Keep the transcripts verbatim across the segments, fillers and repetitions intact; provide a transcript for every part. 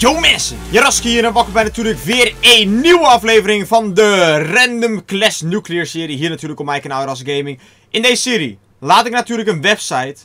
Yo mensen, Yarasky hier en welkom bij natuurlijk weer een nieuwe aflevering van de Random Clash Nuclear serie. Hier natuurlijk op mijn kanaal YaraskyGaming. In deze serie laat ik natuurlijk een website,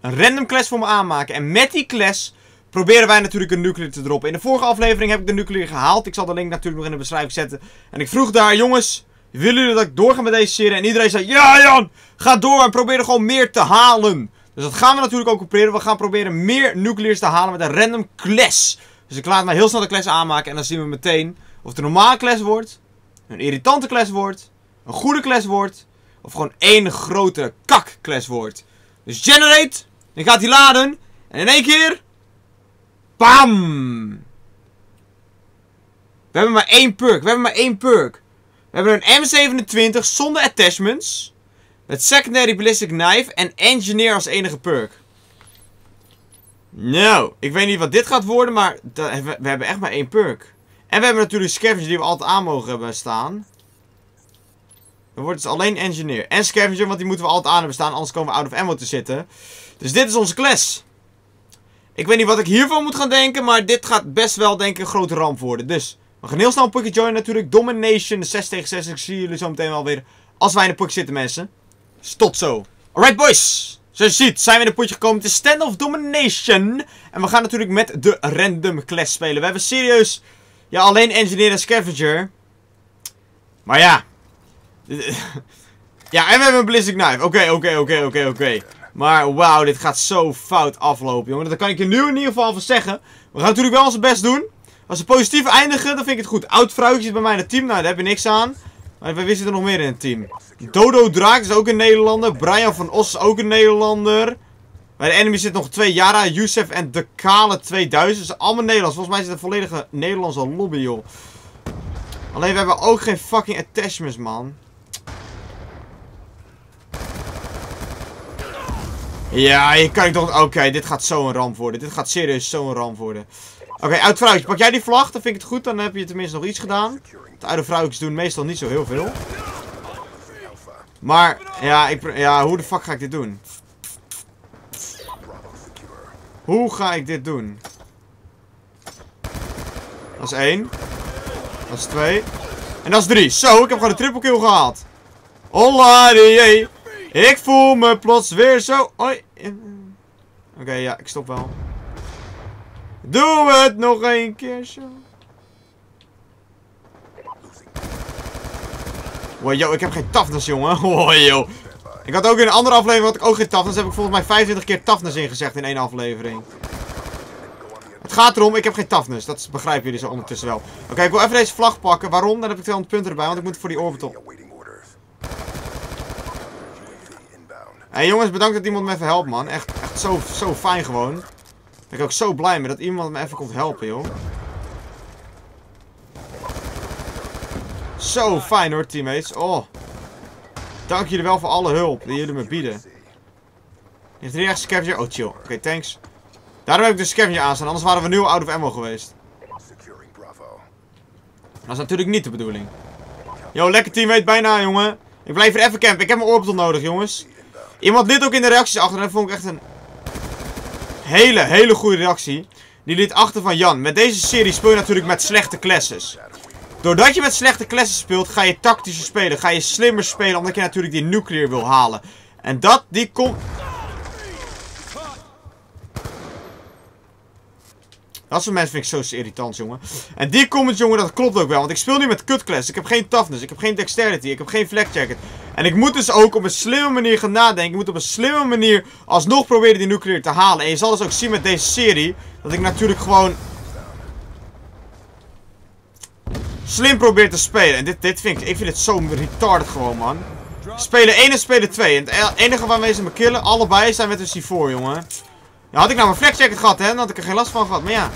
een random clash voor me aanmaken. En met die clash proberen wij natuurlijk een nuclear te droppen. In de vorige aflevering heb ik de nuclear gehaald. Ik zal de link natuurlijk nog in de beschrijving zetten. En ik vroeg daar, jongens, willen jullie dat ik doorga met deze serie? En iedereen zei, ja Jan, ga door en probeer er gewoon meer te halen. Dus dat gaan we natuurlijk ook proberen. We gaan proberen meer nuclears te halen met een random clash. Dus ik laat mij heel snel de clash aanmaken en dan zien we meteen of het een normale clash wordt, een irritante clash wordt, een goede clash wordt, of gewoon één grote kak clash wordt. Dus generate, dan gaat hij laden en in één keer, bam! We hebben maar één perk, we hebben maar één perk. We hebben een M zevenentwintig zonder attachments, met secondary ballistic knife en engineer als enige perk. Nou, ik weet niet wat dit gaat worden, maar we hebben echt maar één perk. En we hebben natuurlijk Scavanger die we altijd aan mogen hebben staan. Dan wordt het dus alleen engineer. En Scavanger, want die moeten we altijd aan hebben staan, anders komen we out of ammo te zitten. Dus dit is onze clash. Ik weet niet wat ik hiervan moet gaan denken, maar dit gaat best wel denk ik een grote ramp worden. Dus, we gaan heel snel een pukje joinen natuurlijk. Domination, zes tegen zes. Ik zie jullie zo meteen wel weer als wij in de puk zitten, mensen. Dus tot zo. Alright boys. Zoals je ziet, zijn we in een potje gekomen. Het is Standoff Domination. En we gaan natuurlijk met de random clash spelen. We hebben serieus, ja, alleen engineer en Scavanger. Maar ja. Ja, en we hebben een ballistic knife. Oké, oké, oké, oké, oké. Maar wauw, dit gaat zo fout aflopen, jongen. Dat kan ik je nu in ieder geval van zeggen. We gaan natuurlijk wel ons best doen. Als we positief eindigen, dan vind ik het goed. Oud vrouwtje zit bij mij in het team. Nou, daar heb je niks aan. Maar we zitten er nog meer in het team. Dodo Draak is ook een Nederlander. Brian van Os is ook een Nederlander. Bij de enemy zitten nog twee. Yara, Youssef en De Kale tweeduizend. Dat is allemaal Nederlands. Volgens mij zit een volledige Nederlandse lobby, joh. Alleen we hebben ook geen fucking attachments, man. Ja, je kan ik toch... Oké, okay, dit gaat zo een ramp worden. Dit gaat serieus zo een ramp worden. Oké, okay, oud vrouwtje, pak jij die vlag? Dan vind ik het goed. Dan heb je tenminste nog iets gedaan. De oude vrouwtjes doen meestal niet zo heel veel. Maar, ja, ik, ja, hoe de fuck ga ik dit doen? Hoe ga ik dit doen? Dat is één. Dat is twee. En dat is drie. Zo, ik heb gewoon de triple kill gehaald. Holla, die. Ik voel me plots weer zo... Oké, okay, ja, ik stop wel. Doe het nog een keer zo. Wow, yo, ik heb geen toughness, jongen. Wow, yo. Ik had ook in een andere aflevering had ik ook geen toughness. Heb ik volgens mij vijfentwintig keer toughness ingezegd in één aflevering. Het gaat erom, ik heb geen toughness. Dat begrijpen jullie zo ondertussen wel. Oké, okay, ik wil even deze vlag pakken. Waarom? Dan heb ik tweehonderd punten erbij, want ik moet voor die orbital. Hé, hey, jongens, bedankt dat iemand me even helpt, man. Echt, echt zo, zo fijn gewoon. Daar ben ik ook zo blij mee dat iemand me even komt helpen, joh. Zo fijn hoor, teammates. Oh. Dank jullie wel voor alle hulp die jullie me bieden. Heeft er hier echt een Scavenger? Oh, chill. Oké, okay, thanks. Daarom heb ik de Scavenger aanstaan, anders waren we nu out of ammo geweest. Dat is natuurlijk niet de bedoeling. Yo, lekker teammate, bijna, jongen. Ik blijf er even campen. Ik heb mijn orbital nodig, jongens. Iemand liet ook in de reacties achter. En dat vond ik echt een hele, hele goede reactie. Die liet achter van Jan. Met deze serie speel je natuurlijk met slechte classes. Doordat je met slechte classes speelt, ga je tactischer spelen. Ga je slimmer spelen, omdat je natuurlijk die nuclear wil halen. En dat, die komt... Dat soort mensen vind ik zo irritant, jongen. En die comments, jongen, dat klopt ook wel. Want ik speel nu met kutclass. Ik heb geen toughness. Ik heb geen dexterity. Ik heb geen flagjacket. En ik moet dus ook op een slimme manier gaan nadenken. Ik moet op een slimme manier alsnog proberen die nuclear te halen. En je zal dus ook zien met deze serie, dat ik natuurlijk gewoon... slim probeert te spelen. En dit, dit vind ik, ik vind het zo retarded gewoon, man. Spelen één en spelen twee. En het enige waarmee ze me killen, allebei zijn met een C vier, jongen. Ja, had ik nou mijn flagjacket gehad, hè, dan had ik er geen last van gehad. Maar ja,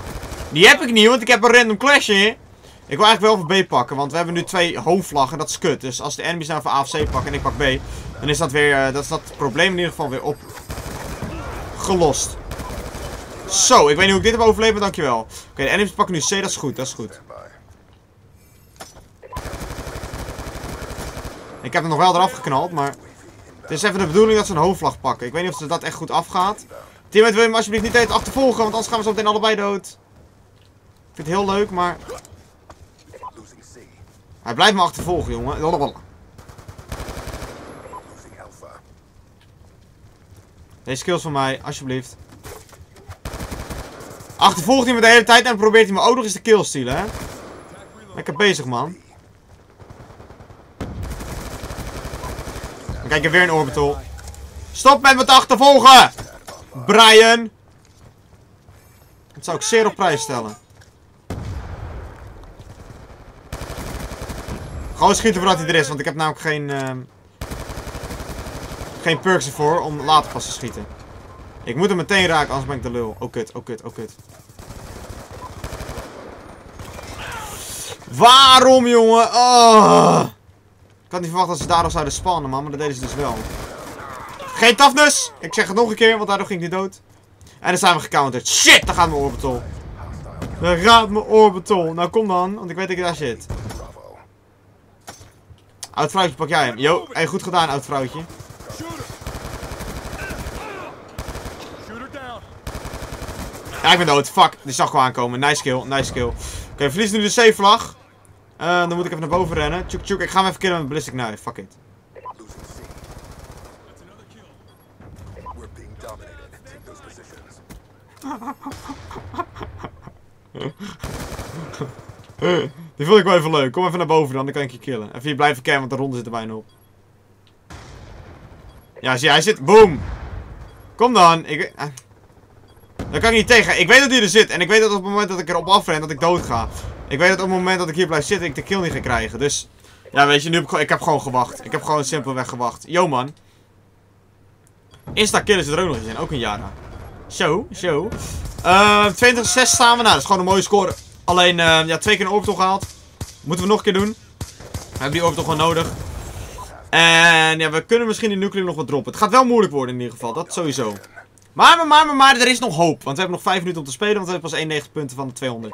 die heb ik niet, want ik heb een random clash in. Ik wil eigenlijk wel voor B pakken, want we hebben nu twee hoofdvlaggen. Dat is kut. Dus als de enemies nou voor A of C pakken en ik pak B, dan is dat weer, uh, dat is dat probleem in ieder geval weer opgelost. Zo, ik weet niet hoe ik dit heb overleefd, maar dankjewel. Oké, okay, de enemies pakken nu C, dat is goed, dat is goed. Ik heb hem nog wel eraf geknald, maar het is even de bedoeling dat ze een hoofdvlag pakken. Ik weet niet of ze dat echt goed afgaat. Teammate, wil je me alsjeblieft niet de hele tijd achtervolgen, want anders gaan we zo meteen allebei dood. vind het heel leuk, maar... Hij blijft me achtervolgen, jongen. Deze skills van mij, alsjeblieft. Achtervolgt hij me de hele tijd en probeert hij me ook nog eens de kill stealen, hè? Lekker bezig, man. Dan kijk ik weer in orbital. Stop met me te achtervolgen! Brian! Dat zou ik zeer op prijs stellen. Gewoon schieten voordat hij er is, want ik heb namelijk geen... Uh, geen perks ervoor om later pas te schieten. Ik moet hem meteen raken, anders ben ik de lul. Oh kut, oh kut, oh kut. Waarom, jongen? Oh. Ik had niet verwacht dat ze daardoor zouden spannen, man. Maar dat deden ze dus wel. Geen toughness! Ik zeg het nog een keer, want daardoor ging ik niet dood. En dan zijn we gecounterd. Shit, daar gaat mijn orbital. Daar gaat mijn orbital. Nou, kom dan, want ik weet dat ik daar zit. Oud vrouwtje, pak jij hem. Yo, hey, goed gedaan, oud vrouwtje. Ja, ik ben dood. Fuck, die zag gewoon aankomen. Nice kill, nice kill. Oké, okay, we verliezen nu de C-vlag. Uh, dan moet ik even naar boven rennen. Tjoek, tjoek. Ik ga hem even killen met ballistic knife. Fuck it. Die vond ik wel even leuk. Kom even naar boven dan, dan kan ik je killen. Even hier blijven campen, want de ronde zit er bijna op. Ja, zie je, hij zit. Boom! Kom dan. Ik... Daar kan ik niet tegen. Ik weet dat hij er zit. En ik weet dat op het moment dat ik erop afren, dat ik dood ga. Ik weet dat op het moment dat ik hier blijf zitten, ik de kill niet ga krijgen. Dus, ja, weet je, nu heb ik, ik heb gewoon gewacht. Ik heb gewoon simpelweg gewacht. Yo, man. Insta-killen zit er ook nog eens in. Ook een Yara. Zo, zo. Uh, twintig zes staan we. Nou, dat is gewoon een mooie score. Alleen, uh, ja, twee keer een orbital gehaald. Moeten we nog een keer doen. We hebben die orbital gewoon nodig. En, ja, we kunnen misschien die nuclear nog wat droppen. Het gaat wel moeilijk worden in ieder geval. Dat sowieso. Maar, maar, maar, maar, maar, er is nog hoop. Want we hebben nog vijf minuten om te spelen, want we hebben pas eenennegentig punten van de tweehonderd.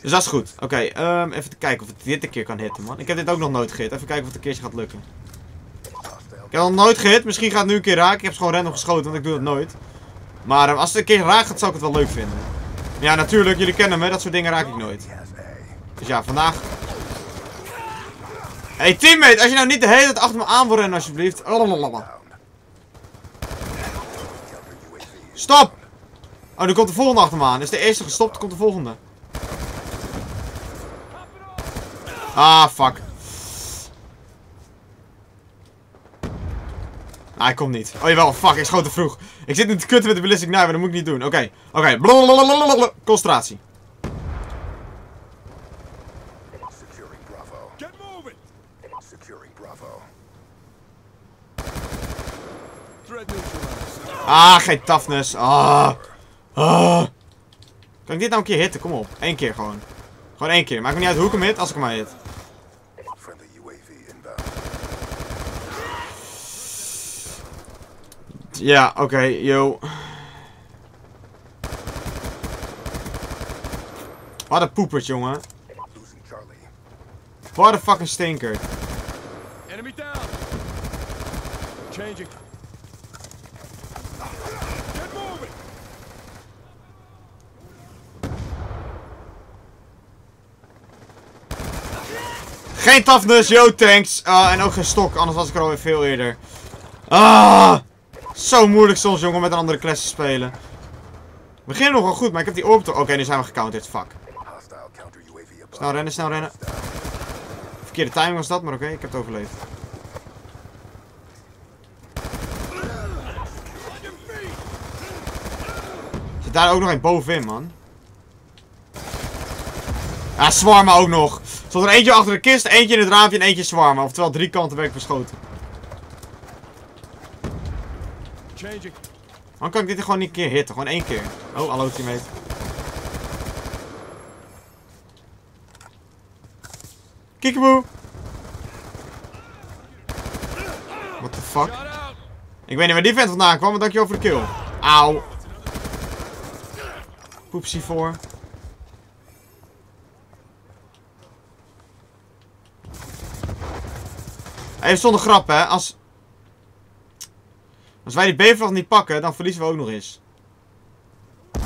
Dus dat is goed. Oké, okay, um, even kijken of ik dit een keer kan hitten, man. Ik heb dit ook nog nooit gehit. Even kijken of het een keertje gaat lukken. Ik heb nog nooit gehit. Misschien gaat het nu een keer raken. Ik heb ze gewoon random geschoten, want ik doe dat nooit. Maar um, als het een keer raakt gaat, zou ik het wel leuk vinden. Ja, natuurlijk. Jullie kennen me. Dat soort dingen raak ik nooit. Dus ja, vandaag... Hey, teammate! Als je nou niet de hele tijd achter me aan wil rennen, alsjeblieft. Lalalala. Stop! Oh, nu komt de volgende achter me aan. Is de eerste gestopt, komt de volgende. Ah, fuck. Ah, hij komt niet. Oh, jawel, fuck, ik schoot te vroeg. Ik zit nu te kutten met de ballistic knife, maar dat moet ik niet doen. Oké, oké. Concentratie. Ah, geen toughness. Ah. Ah. Kan ik dit nou een keer hitten? Kom op. Eén keer gewoon. Gewoon één keer. Maakt me niet uit hoe ik hem hit, als ik hem maar hit. Ja, oké, okay, yo. Wat een poepert, jongen. Wat een fucking stinker. Geen toughness, yo, tanks. Uh, en ook geen stok, anders was ik er alweer veel eerder. Ah, zo moeilijk soms, jongen, met een andere class te spelen. We beginnen nog wel goed, maar ik heb die orbital... Oké, okay, nu zijn we gecounterd, fuck. Snel rennen, snel rennen. Verkeerde timing was dat, maar oké, okay, ik heb het overleefd. Zit daar ook nog een bovenin, man. Ja, zwarma ook nog. Er stond er eentje achter de kist, eentje in het raampje en eentje zwarma. Oftewel drie kanten werd ik beschoten. Dan kan ik dit gewoon niet een keer hitten. Gewoon één keer. Oh, hallo teammate. Kiekeboe. What the fuck? Ik weet niet waar die vent vandaan kwam, maar dankjewel voor de kill. Auw. Poepsie voor. Even zonder grap, hè. Als... Als wij die B-vlag niet pakken, dan verliezen we ook nog eens. Er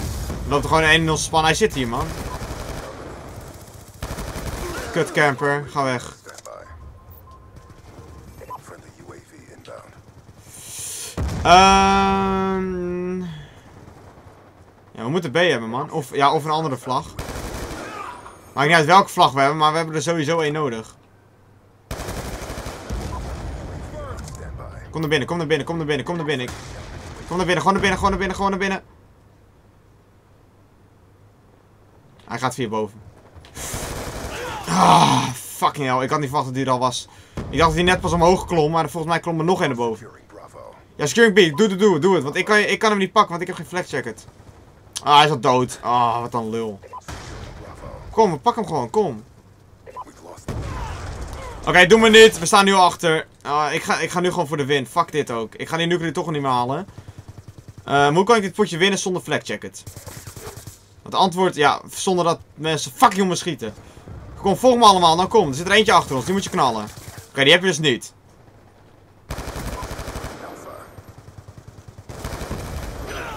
loopt er gewoon een nul spannen. Hij zit hier, man. kutcamper. Ga weg. Um... Ja, we moeten B hebben, man. Of, ja, of een andere vlag. Maakt niet uit welke vlag we hebben, maar we hebben er sowieso één nodig. Kom naar binnen, kom naar binnen, kom naar binnen, kom naar binnen. Kom naar binnen, gewoon naar binnen, gewoon naar binnen, gewoon naar binnen. Hij gaat via boven. Ah, fucking hell. Ik had niet verwacht dat hij er al was. Ik dacht dat hij net pas omhoog klom, maar volgens mij klom er nog een naar boven. Ja, Skirring Beak, doe het, doe het, doe het. Want ik kan, ik kan hem niet pakken, want ik heb geen flag jacket. Ah, hij is al dood. Ah, wat een lul. Kom, we pakken hem gewoon, kom. Oké, okay, doe maar niet. We staan nu achter. Uh, ik, ga, ik ga nu gewoon voor de win. Fuck dit ook. Ik ga die nuclear toch niet meer halen. Uh, maar hoe kan ik dit potje winnen zonder flag jacket? Het antwoord, ja, zonder dat mensen fucking om me schieten. Kom, volg me allemaal, nou kom. Er zit er eentje achter ons, die moet je knallen. Oké, okay, die heb je dus niet.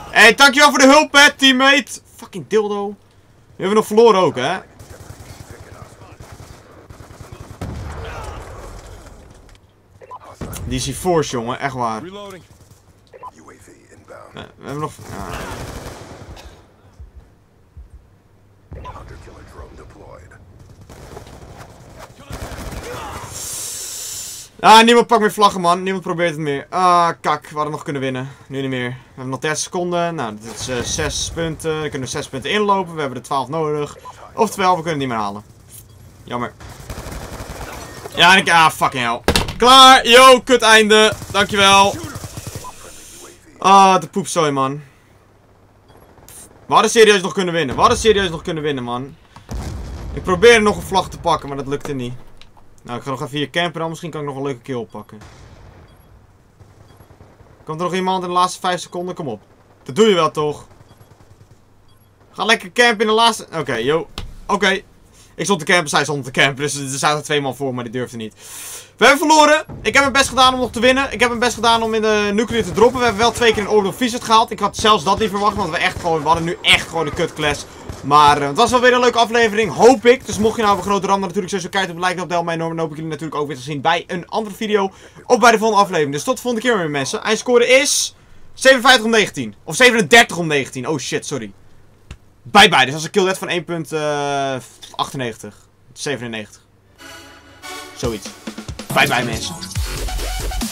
Hé, hey, dankjewel voor de hulp, hè, teammate. Fucking dildo. Nu hebben we nog verloren ook, hè. Die is force, jongen, echt waar. Nee, we hebben nog... Ja. Ah, niemand pakt meer vlaggen, man. Niemand probeert het meer. Ah, kak. We hadden nog kunnen winnen. Nu niet meer. We hebben nog dertig seconden. Nou, dit is uh, zes punten. We kunnen zes punten inlopen. We hebben er twaalf nodig. Oftewel, we kunnen het niet meer halen. Jammer. Ja, en ik... Ah, fucking hell. Klaar. Yo, kut einde. Dankjewel. Ah, de poepzooi, man. We hadden serieus nog kunnen winnen. We hadden serieus nog kunnen winnen, man. Ik probeerde nog een vlag te pakken, maar dat lukte niet. Nou, ik ga nog even hier campen dan. Misschien kan ik nog een leuke kill pakken. Komt er nog iemand in de laatste vijf seconden? Kom op. Dat doe je wel, toch? Ga lekker campen in de laatste... Oké, okay, yo. Oké. Okay. Ik stond te campen, zij stond te campen. Dus er zaten twee man voor, maar die durfde niet. We hebben verloren. Ik heb mijn best gedaan om nog te winnen. Ik heb mijn best gedaan om in de nuclear te droppen. We hebben wel twee keer een oorlog visit gehaald. Ik had zelfs dat niet verwacht, want we, echt gewoon, we hadden nu echt gewoon een kutclass. Maar uh, het was wel weer een leuke aflevering, hoop ik. Dus mocht je nou op een grote ramp natuurlijk sowieso kijken op een like op deel mij enorm. En hoop ik jullie natuurlijk ook weer te zien bij een andere video. Of bij de volgende aflevering. Dus tot de volgende keer weer, mensen. Eindscore is zevenenvijftig om negentien. Of zevenendertig om negentien. Oh shit, sorry. Bye bye. Dus als een kill dead van één punt achtennegentig. Uh, zevenennegentig. Zoiets. Bye bye, mensen.